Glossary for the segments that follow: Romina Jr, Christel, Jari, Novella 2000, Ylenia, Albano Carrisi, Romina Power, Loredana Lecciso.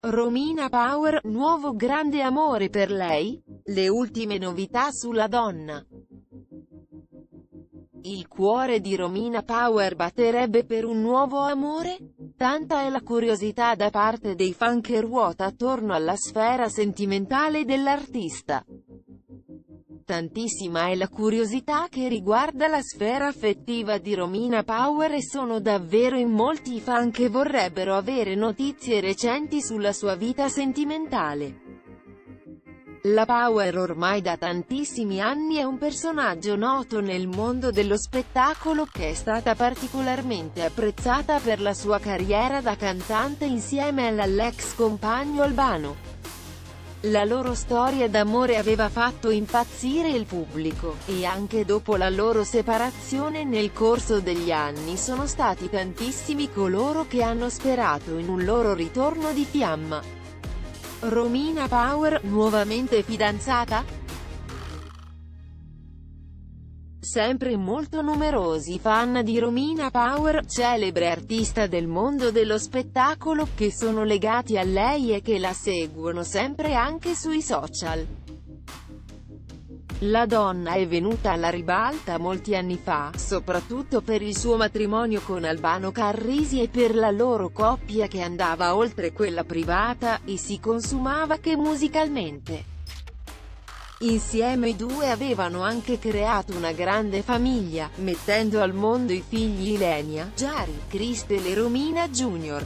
Romina Power, nuovo grande amore per lei? Le ultime novità sulla donna. Il cuore di Romina Power batterebbe per un nuovo amore? Tanta è la curiosità da parte dei fan che ruota attorno alla sfera sentimentale dell'artista. Tantissima è la curiosità che riguarda la sfera affettiva di Romina Power e sono davvero in molti i fan che vorrebbero avere notizie recenti sulla sua vita sentimentale. La Power ormai da tantissimi anni è un personaggio noto nel mondo dello spettacolo che è stata particolarmente apprezzata per la sua carriera da cantante insieme all'ex compagno Albano. La loro storia d'amore aveva fatto impazzire il pubblico, e anche dopo la loro separazione nel corso degli anni sono stati tantissimi coloro che hanno sperato in un loro ritorno di fiamma. Romina Power, nuovamente fidanzata? Sempre molto numerosi fan di Romina Power, celebre artista del mondo dello spettacolo, che sono legati a lei e che la seguono sempre anche sui social. La donna è venuta alla ribalta molti anni fa, soprattutto per il suo matrimonio con Albano Carrisi e per la loro coppia che andava oltre quella privata, e si consumava che musicalmente. Insieme i due avevano anche creato una grande famiglia, mettendo al mondo i figli Ylenia, Jari, Christel e Romina Jr.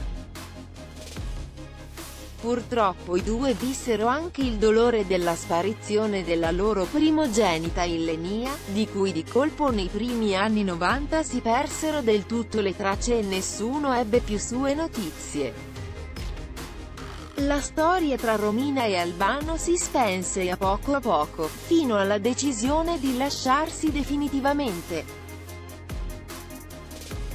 Purtroppo i due vissero anche il dolore della sparizione della loro primogenita Ylenia, di cui di colpo nei primi anni 90 si persero del tutto le tracce e nessuno ebbe più sue notizie. La storia tra Romina e Albano si spense a poco, fino alla decisione di lasciarsi definitivamente.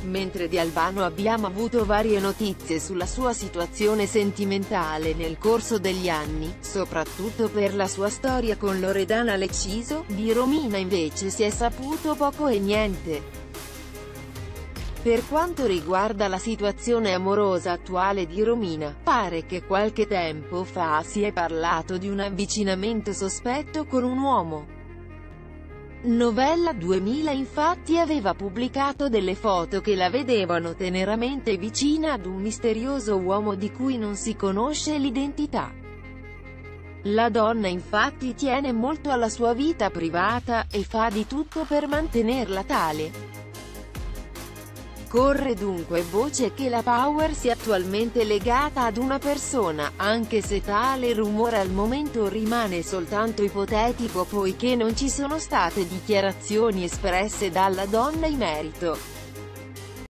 Mentre di Albano abbiamo avuto varie notizie sulla sua situazione sentimentale nel corso degli anni, soprattutto per la sua storia con Loredana Lecciso, di Romina invece si è saputo poco e niente. Per quanto riguarda la situazione amorosa attuale di Romina, pare che qualche tempo fa si è parlato di un avvicinamento sospetto con un uomo. Novella 2000 infatti aveva pubblicato delle foto che la vedevano teneramente vicina ad un misterioso uomo di cui non si conosce l'identità. La donna infatti tiene molto alla sua vita privata, e fa di tutto per mantenerla tale. Corre dunque voce che la Power sia attualmente legata ad una persona, anche se tale rumore al momento rimane soltanto ipotetico poiché non ci sono state dichiarazioni espresse dalla donna in merito.